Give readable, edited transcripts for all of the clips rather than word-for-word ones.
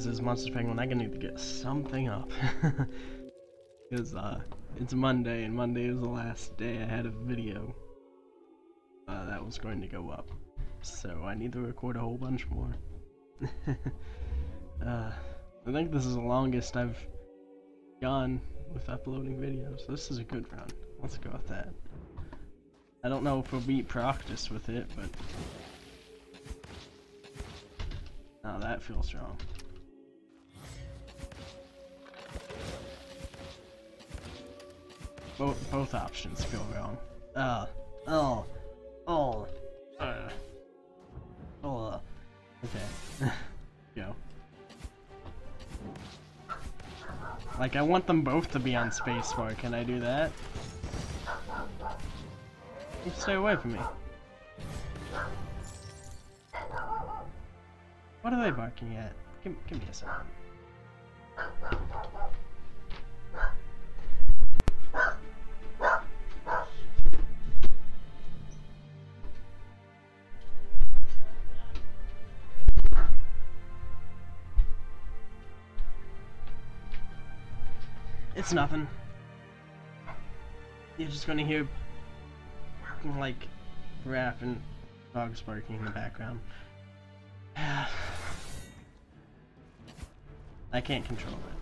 guys, this is Monsters Penguin. I need to get something up. Because it's Monday, and Monday is the last day I had a video that was going to go up. So I need to record a whole bunch more. I think this is the longest I've gone with uploading videos. This is a good round. Let's go with that. I don't know if we'll beat Proctus with it, but... now that feels wrong. Both options feel wrong. Okay. Go. Like, I want them both to be on spacebar. Can I do that? You stay away from me. What are they barking at? Give me a second. It's nothing. You're just gonna hear like rap and dogs barking in the background. I can't control it.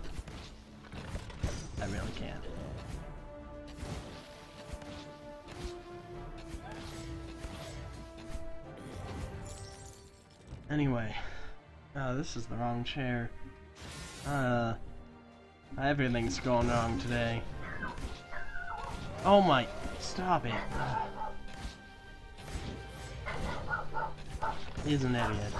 I really can't. Anyway, this is the wrong chair. Everything's going wrong today. Oh my, stop it. He's an idiot.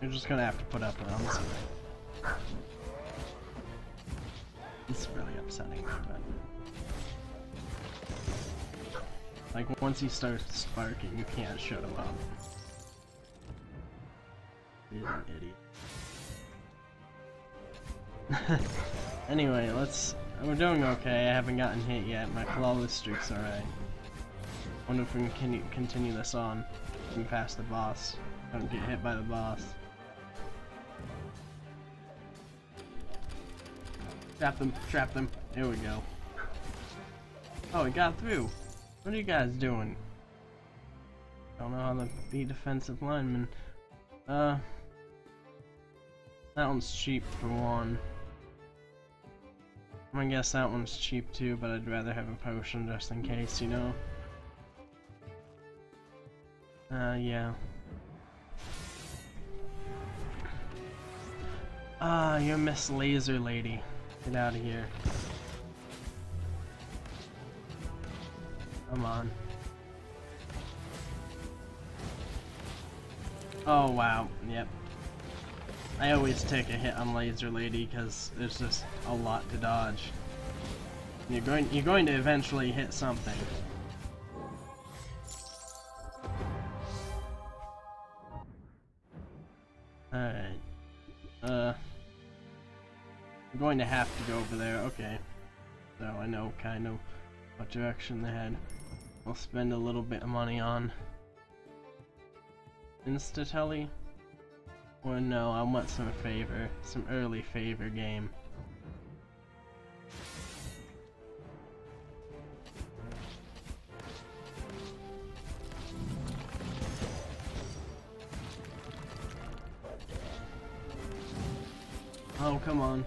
You're just gonna have to put up with him. It's really upsetting, but... like, once he starts barking, you can't shut him up. He's an idiot. Anyway, we're doing okay. I haven't gotten hit yet. My flawless streak's alright. Wonder if we can continue this on. We pass the boss. Don't get hit by the boss. Trap them, trap them. Here we go. Oh, it got through. What are you guys doing? Don't know how to be defensive linemen. That one's cheap for one. I guess that one's cheap too, but I'd rather have a potion just in case, you know? Yeah. You're Miss Laser Lady. Get out of here. Come on. Oh wow, yep. I always take a hit on Laser Lady because there's just a lot to dodge. You're going to eventually hit something. Alright. I'm going to have to go over there, okay. So I know kind of what direction they head. I'll spend a little bit of money on Instatelli? Or no, I want some favor. Some early favor game. Oh, come on.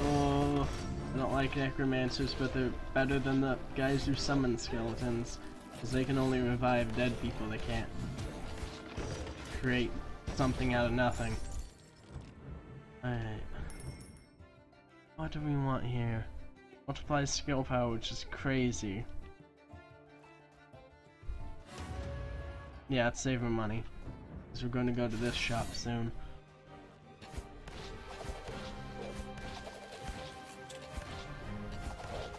Oh, I don't like necromancers, but they're better than the guys who summon skeletons, because they can only revive dead people. They can't create something out of nothing. Alright. What do we want here? Multiplies skill power, which is crazy. Yeah, it's saving money. We're going to go to this shop soon.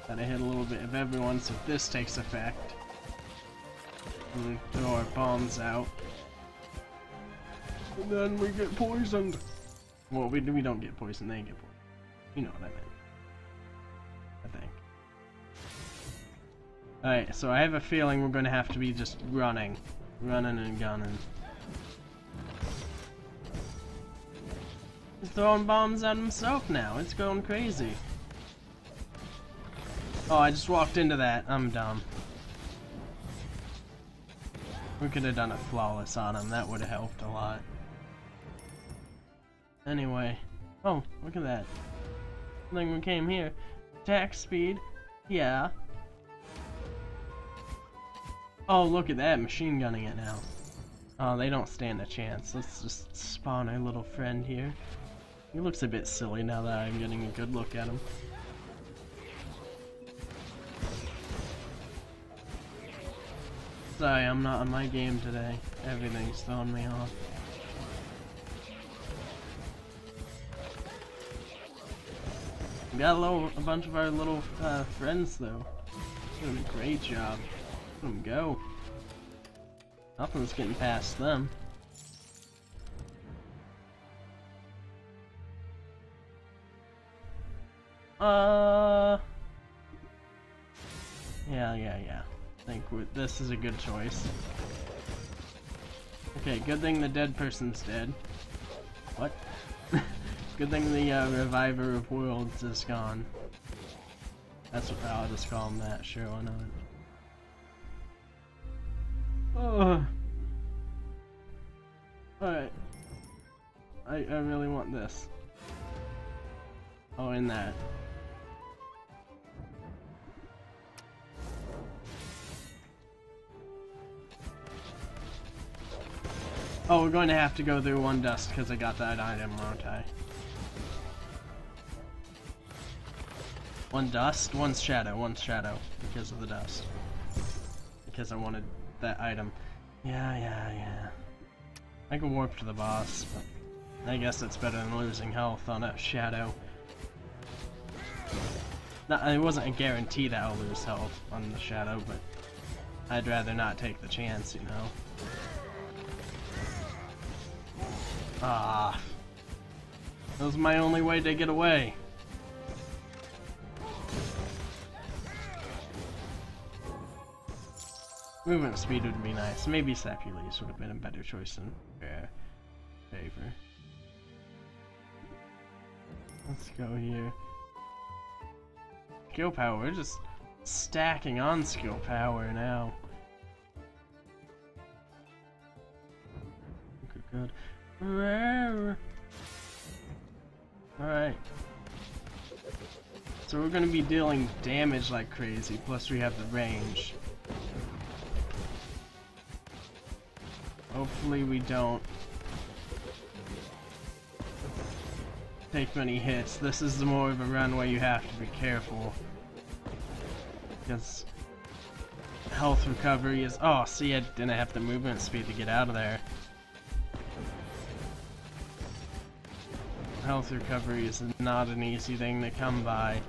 Gotta hit a little bit of everyone so this takes effect. And we throw our bombs out. And then we get poisoned. Well, we don't get poisoned, they get poisoned. You know what I meant. I think. Alright, so I have a feeling we're gonna have to be just running. Running and gunning. He's throwing bombs at himself now, it's going crazy. Oh, I just walked into that, I'm dumb. We could have done a flawless on him, that would have helped a lot. Anyway, oh, look at that. I think we came here. Attack speed, yeah. Oh, look at that, machine gunning it now. Oh, they don't stand a chance. Let's just spawn our little friend here. He looks a bit silly now that I'm getting a good look at him. Sorry, I'm not on my game today. Everything's throwing me off. We got a bunch of our little friends though. Doing a great job. Let them go. Nothing's getting past them. Yeah. I think this is a good choice. Okay, good thing the dead person's dead. What? Good thing the Reviver of Worlds is gone. That's what I'll just call him that, sure, why not? Oh. Alright. I really want this. Oh, and that. Oh, we're going to have to go through one dust because I got that item, won't I? One dust, one's shadow because of the dust. Because I wanted that item. Yeah. I could warp to the boss, but I guess it's better than losing health on a shadow. No, it wasn't a guarantee that I'll lose health on the shadow, but I'd rather not take the chance, you know. Ah, that was my only way to get away. Movement speed would be nice. Maybe Sapules would have been a better choice than favor. Let's go here. Skill power, we're just stacking on skill power now. Good. Alright. So we're gonna be dealing damage like crazy, plus we have the range. Hopefully we don't take many hits. This is the more of a run where you have to be careful. Because health recovery is... Oh, see, I didn't have the movement speed to get out of there. Health recovery is not an easy thing to come by.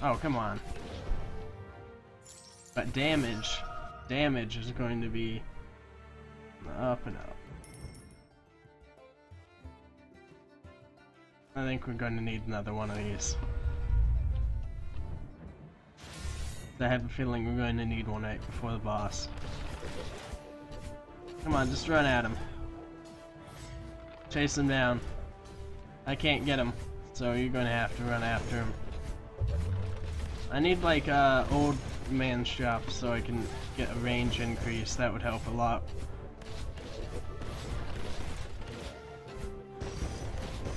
Oh, come on. But damage. Damage is going to be up and up. I think we're going to need another one of these. I have a feeling we're going to need one right before the boss. Come on, just run at him. Chase him down. I can't get him, so you're gonna have to run after him. I need like old man shop so I can get a range increase. That would help a lot.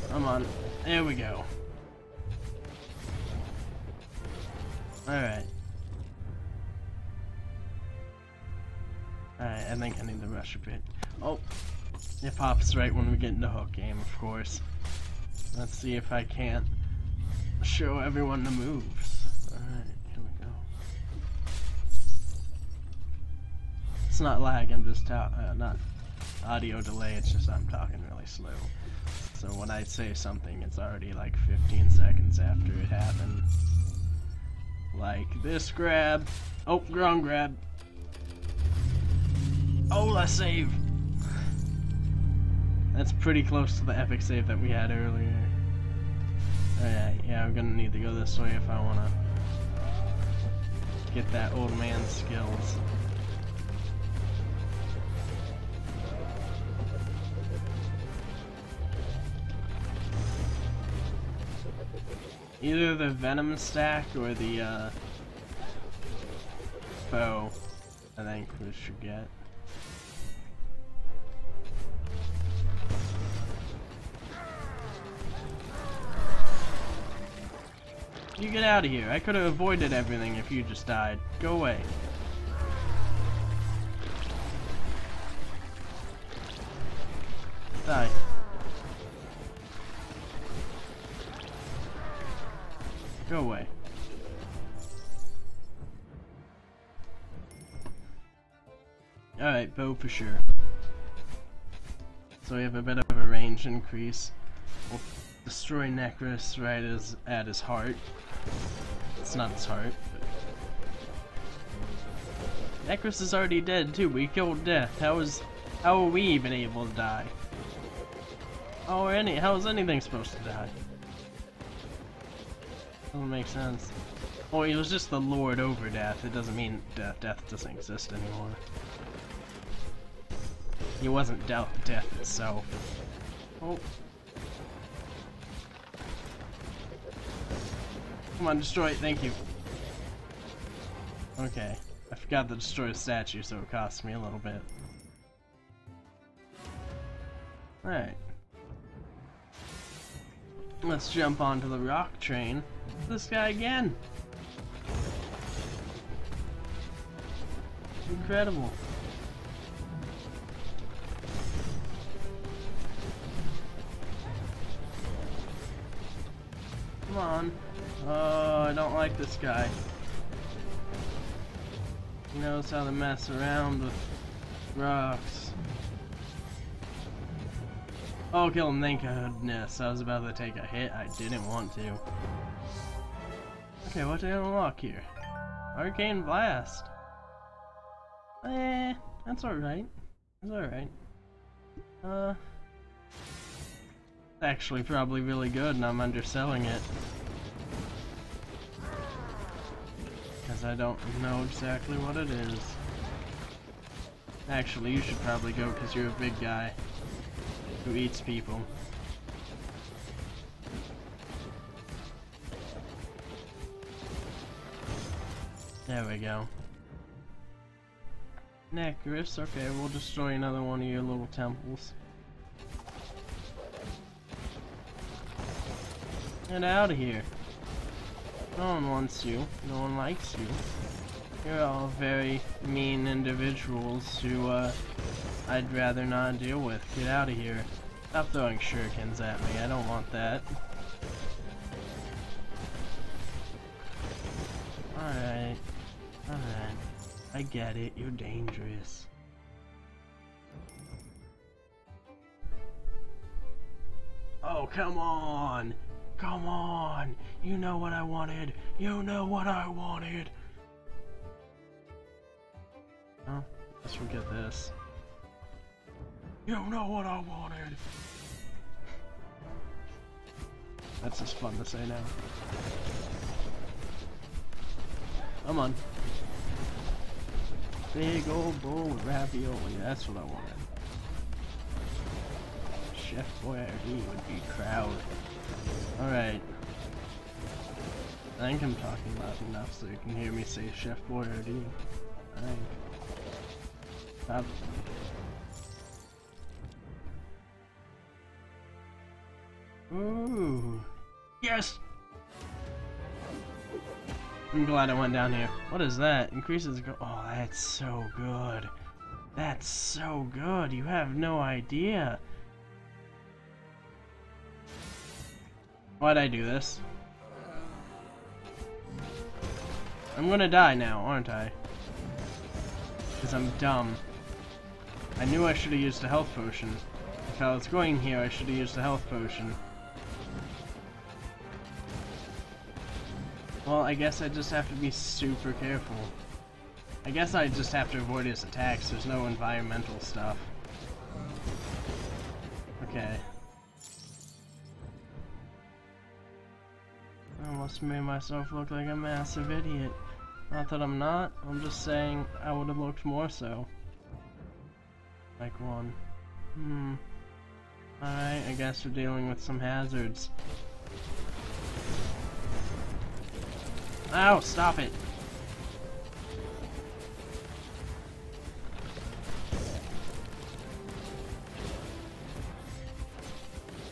Come on, there we go. Alright. Alright, I think I need to rush a bit. Oh, it pops right when we get into hook game, of course. Let's see if I can't show everyone the moves. Alright, here we go. It's not lag, I'm just not audio delay, it's just I'm talking really slow. So when I say something, it's already like 15 seconds after it happened. Like this grab. Oh, ground grab. Oh, let's save. That's pretty close to the epic save that we had earlier. Alright, yeah, I'm gonna need to go this way if I wanna get that old man's skills. Either the venom stack or the bow, I think we should get. You get out of here. I could have avoided everything if you just died. Go away. Die. Go away. Alright, bow for sure. So we have a bit of a range increase. We'll destroy Necrus right as at his heart. It's not his heart, but Necrus is already dead too. We killed Death. How are we even able to die? How is anything supposed to die? Doesn't make sense. Oh, he was just the Lord over Death. It doesn't mean Death. Death doesn't exist anymore. He wasn't Death itself. Oh. Come on, destroy it, thank you. Okay, I forgot to destroy a statue, so it cost me a little bit. Alright. Let's jump onto the rock train. This guy again! Incredible. Come on. Oh, I don't like this guy. He knows how to mess around with rocks. Oh, kill him, thank goodness. I was about to take a hit. I didn't want to. Okay, what did I unlock here? Arcane Blast. That's alright. That's alright. It's actually probably really good and I'm underselling it. I don't know exactly what it is. Actually, you should probably go because you're a big guy who eats people. There we go. Necrus, okay, we'll destroy another one of your little temples. Get out of here. No one wants you. No one likes you. You're all very mean individuals who, I'd rather not deal with. Get out of here. Stop throwing shurikens at me. I don't want that. Alright. Alright. I get it. You're dangerous. Oh, come on! Come on! You know what I wanted! You know what I wanted! Huh? Let's forget this. You know what I wanted! That's just fun to say now. Come on. Big old bowl of ravioli, that's what I wanted. Chef Boyardee would be proud. Alright. I think I'm talking loud enough so you can hear me say Chef Boyardee. Alright. Stop. Ooh. Yes! I'm glad I went down here. What is that? Increases go. Oh, that's so good. That's so good. You have no idea. Why'd I do this? I'm gonna die now, aren't I? Because I'm dumb. I knew I should have used a health potion. If I was going here, I should have used a health potion. Well, I guess I just have to be super careful. I guess I just have to avoid his attacks. There's no environmental stuff. Okay. I almost made myself look like a massive idiot. Not that I'm not, I'm just saying I would have looked more so. Like one. Alright, I guess we're dealing with some hazards. Ow, stop it!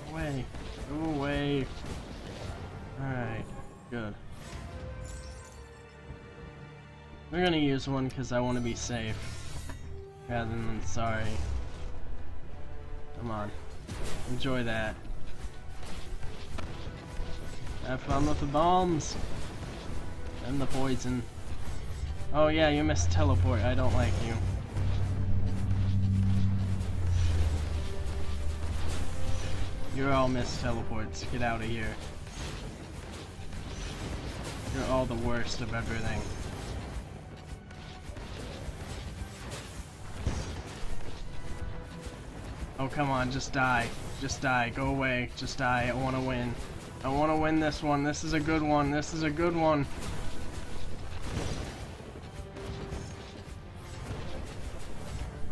Go away. Go away. Alright, good. We're gonna use one because I want to be safe. Rather than sorry. Come on. Enjoy that. Have fun with the bombs. And the poison. Oh yeah, you missed teleport. I don't like you. You're all missed teleports. Get out of here. You're all the worst of everything. Oh, come on, just die. Just die. Go away. Just die. I want to win. I want to win this one. This is a good one. This is a good one.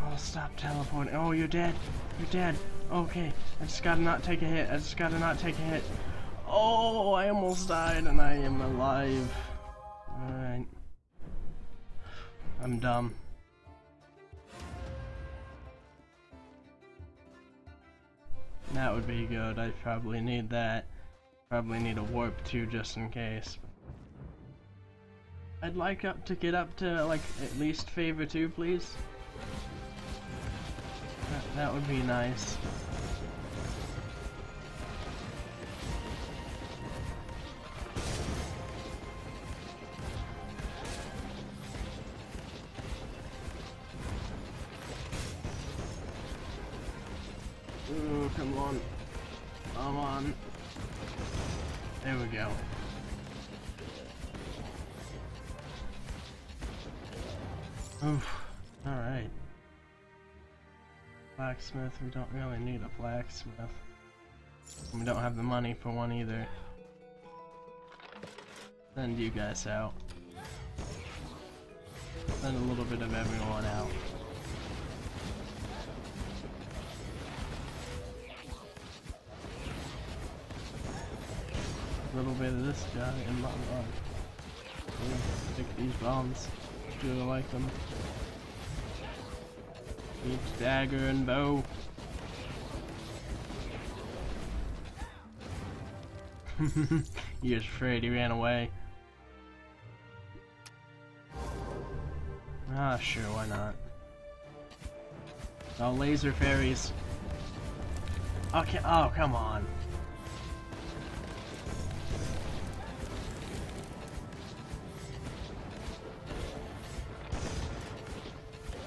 Oh, stop teleporting. Oh, you're dead. You're dead. Okay. I just gotta not take a hit. I just gotta not take a hit. Oh, I almost died and I am alive. Alright. I'm dumb. That would be good. I probably need that. Probably need a warp too, just in case. I'd like to get up to like at least favor 2, please. That would be nice. Ooh, come on. Come on. There we go. Oof. Alright. Blacksmith, we don't really need a blacksmith. We don't have the money for one either. Send you guys out. Send a little bit of everyone out. A little bit of this guy in my life. Stick these bombs. Do I like them? Each dagger and bow. He was afraid, he ran away. Ah, sure, why not? Oh, laser fairies. Okay, oh, come on.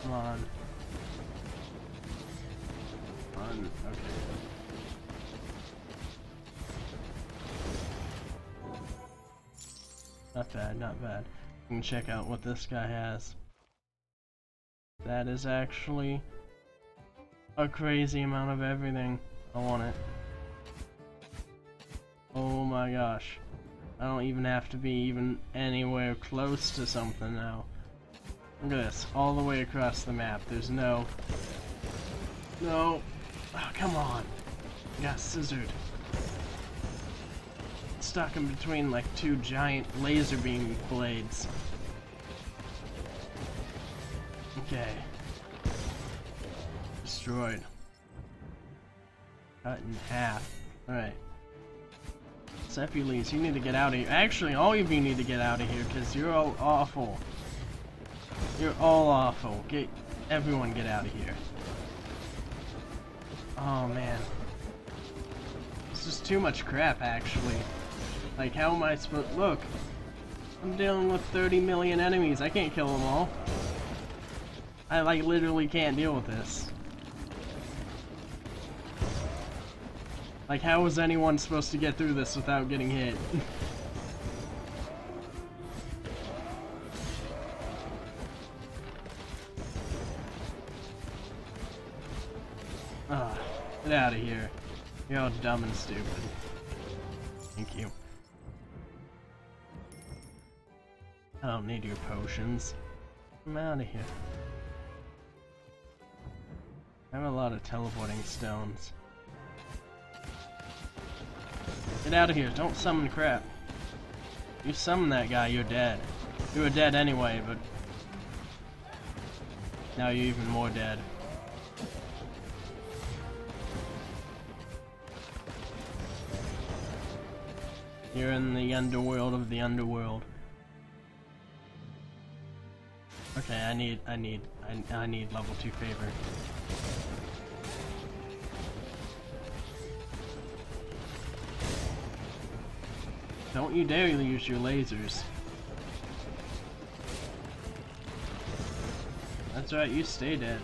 On. On, okay. Not bad, not bad. You can check out what this guy has. That is actually a crazy amount of everything. I want it. Oh my gosh. I don't even have to be even anywhere close to something now. Look at this, all the way across the map. There's no. Oh, come on. I got scissored. Stuck in between like 2 giant laser beam blades. Okay. Destroyed. Cut in half. Alright. Cephules, you need to get out of here. Actually, all of you need to get out of here because you're all awful. You're all awful. Everyone get out of here. Oh man. This is too much crap actually. Like how am I supposed to look? I'm dealing with 30 million enemies. I can't kill them all. I like literally can't deal with this. Like how was anyone supposed to get through this without getting hit? Get out of here. You're all dumb and stupid. Thank you. I don't need your potions. I'm out of here. I have a lot of teleporting stones. Get out of here, don't summon crap. You summon that guy, you're dead. You were dead anyway, but now you're even more dead. You're in the underworld of the underworld. Okay, I need level 2 favor. Don't you dare use your lasers. That's right, you stay dead.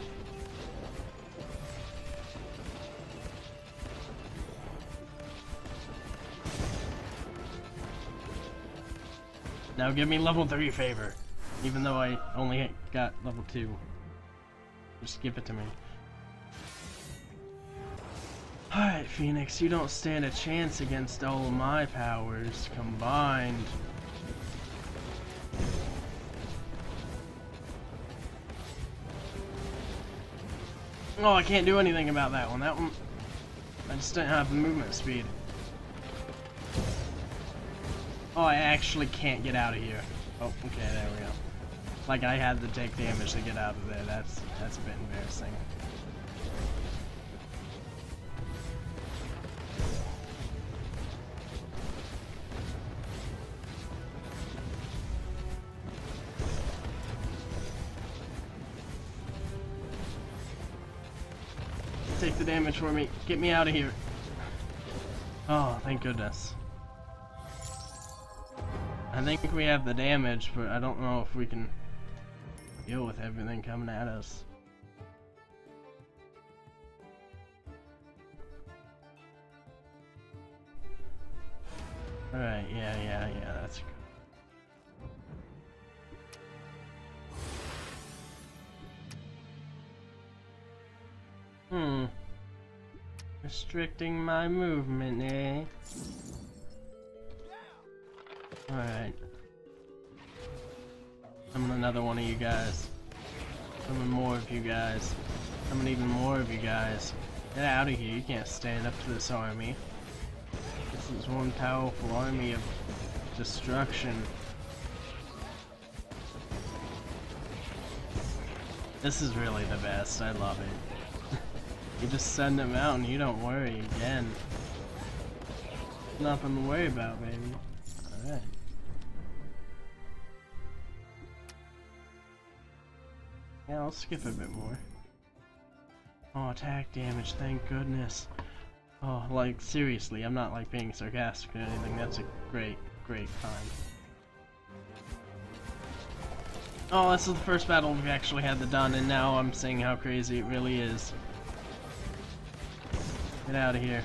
Now give me level 3 favor, even though I only got level 2. Just give it to me. Alright, Phoenix, you don't stand a chance against all of my powers combined. Oh, I can't do anything about that one. That one, I just don't have the movement speed. Oh, I actually can't get out of here. Oh, okay, there we go. Like, I had to take damage to get out of there. That's a bit embarrassing. Take the damage for me. Get me out of here. Oh, thank goodness. I think we have the damage, but I don't know if we can deal with everything coming at us. Alright, yeah, that's good. Restricting my movement, eh? Alright. Summon another one of you guys. Summon more of you guys. Summon even more of you guys. Get out of here, you can't stand up to this army. This is one powerful army of destruction. This is really the best, I love it. You just send them out and you don't worry again. Nothing to worry about, baby. Alright. Yeah, I'll skip a bit more. Oh, attack damage, thank goodness. Oh, like, seriously, I'm not, like, being sarcastic or anything. That's a great, great time. Oh, this is the first battle we've actually had the done, and now I'm seeing how crazy it really is. Get out of here.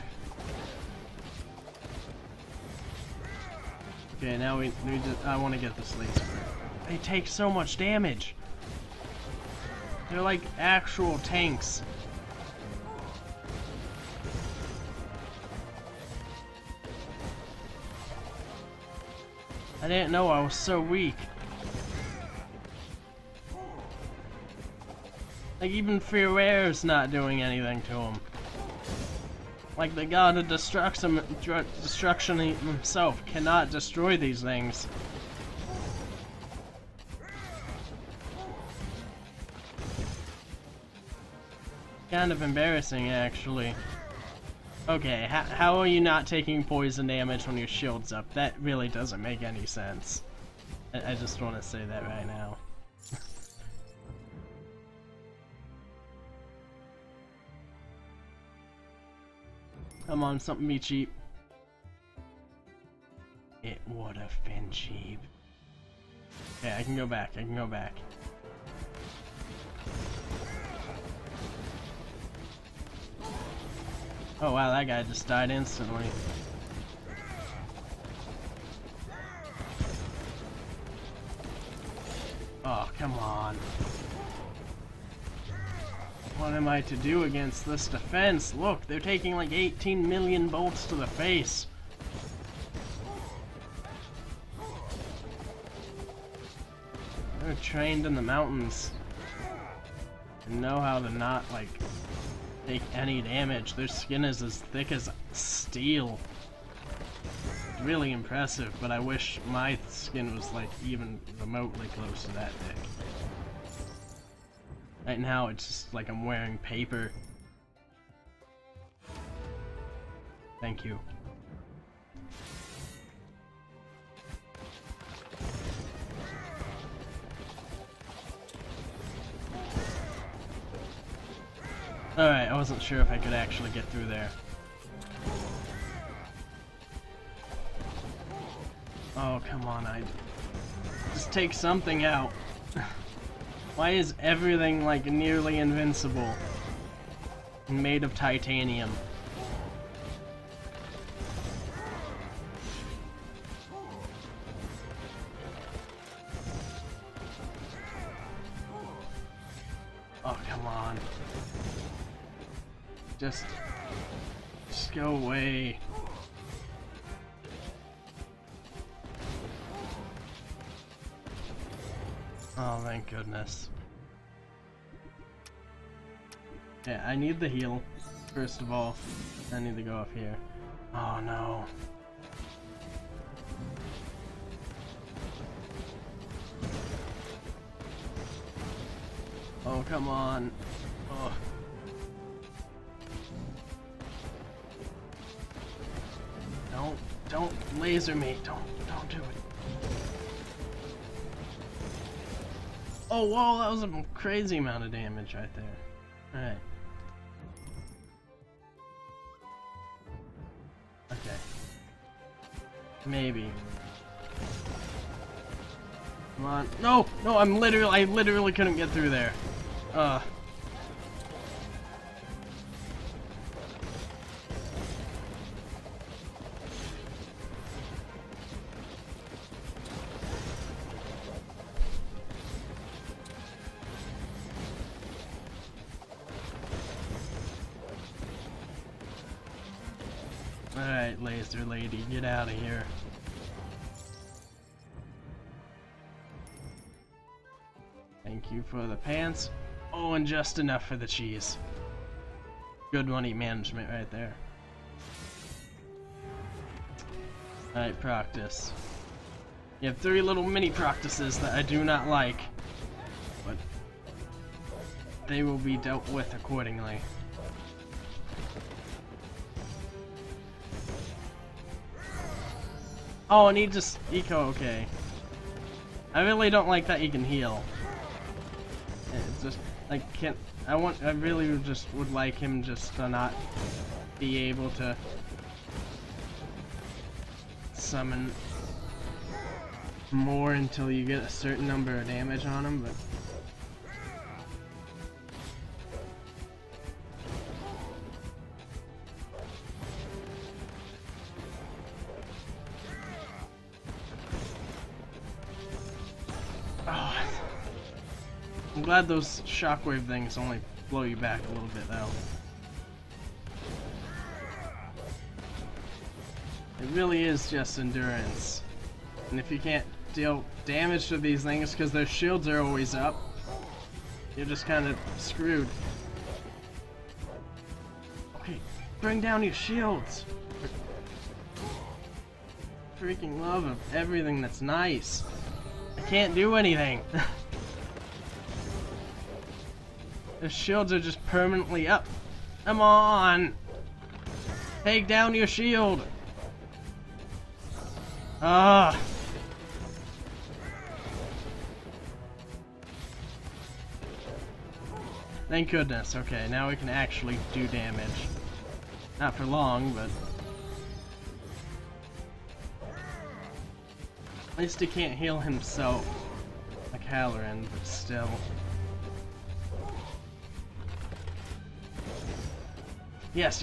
Okay, now we just, I want to get this laser. They take so much damage. They're like actual tanks. I didn't know I was so weak. Like even Fear Air's not doing anything to him. Like the god of destruction himself cannot destroy these things. Kind of embarrassing, actually. Okay, how are you not taking poison damage when your shield's up? That really doesn't make any sense. I just want to say that right now. Come on, something be cheap. It would have been cheap. Okay, I can go back. Oh wow, that guy just died instantly. Oh, come on. What am I to do against this defense? Look, they're taking like 18 million bolts to the face. They're trained in the mountains and know how to not, like, take any damage. Their skin is as thick as steel. Really impressive, but I wish my skin was, like, even remotely close to that thick. Right now, it's just like I'm wearing paper. Thank you. Alright, I wasn't sure if I could actually get through there. Oh, come on, I just take something out. Why is everything, like, nearly invincible and made of titanium? Oh, come on. Just go away. Oh, thank goodness. Yeah, I need the heal, first of all. I need to go up here. Oh no. Oh, come on. Oh. Don't laser me. Don't do it. Oh, whoa, that was a crazy amount of damage right there. Alright. Okay. Maybe. Come on. No! No, I literally couldn't get through there. Alright, laser lady, get out of here. Thank you for the pants. Oh, and just enough for the cheese. Good money management right there. Alright, practice. You have 3 little mini practices that I do not like, but they will be dealt with accordingly. Oh, and he just eco okay. I really don't like that he can heal. It's just I can't. I really just would like him just to not be able to summon more until you get a certain number of damage on him, but. I'm glad those shockwave things only blow you back a little bit, though. It really is just endurance. And if you can't deal damage to these things because their shields are always up, you're just kind of screwed. Okay, bring down your shields! For freaking love of everything that's nice. I can't do anything. The shields are just permanently up. Come on! Take down your shield! Ah! Thank goodness. Okay, now we can actually do damage. Not for long, but... At least he can't heal himself like Halloran, but still... Yes.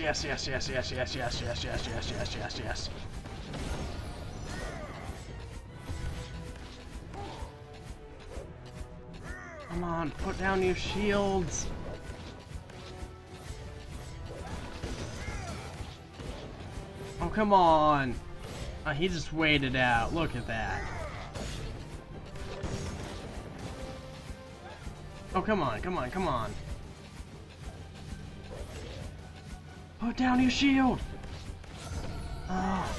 Come on, put down your shields. come on. He just waited out. Look at that. Oh, come on, come on, come on. Put down your shield. Oh.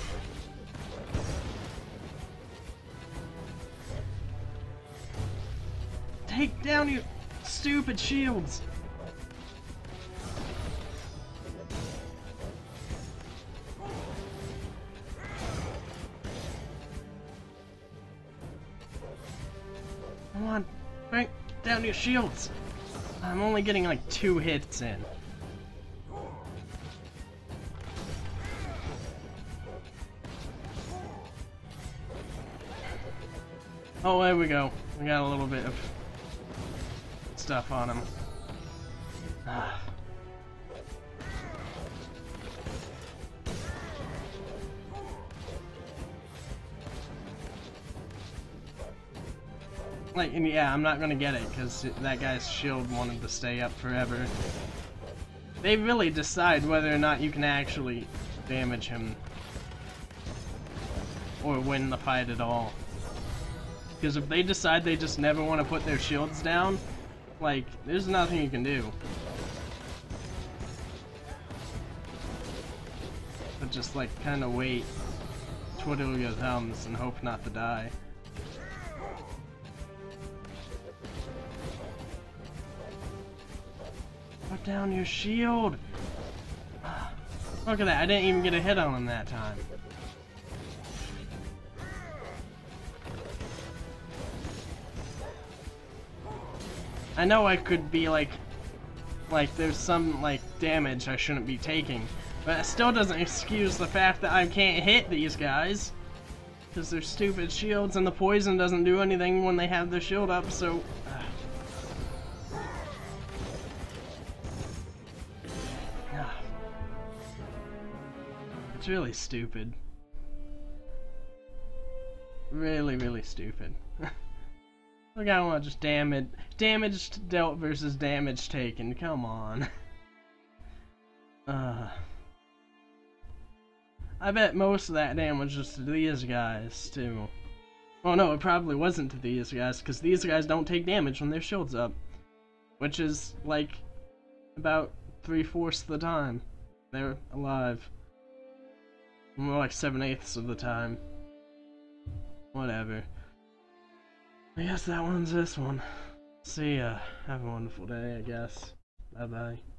Take down your stupid shields. Come on, right down your shields. I'm only getting like 2 hits in. Oh, there we go. We got a little bit of stuff on him. Like, and yeah, I'm not gonna get it, because that guy's shield wanted to stay up forever. They really decide whether or not you can actually damage him or win the fight at all. Because if they decide they just never want to put their shields down, like, there's nothing you can do. But just, like, kind of wait, twiddle your thumbs, and hope not to die. Put down your shield! Look at that, I didn't even get a hit on him that time. I know I could be like there's some like damage I shouldn't be taking, but it still doesn't excuse the fact that I can't hit these guys because they're stupid shields and the poison doesn't do anything when they have their shield up, so... It's really stupid. Really, really stupid. Look, I want to just damage dealt versus damage taken. Come on. I bet most of that damage was to these guys too. Oh no, it probably wasn't to these guys because these guys don't take damage when their shield's up, which is like about 3/4 of the time they're alive. More like 7/8 of the time. Whatever. I guess that one's this one. See ya. Have a wonderful day, I guess. Bye-bye.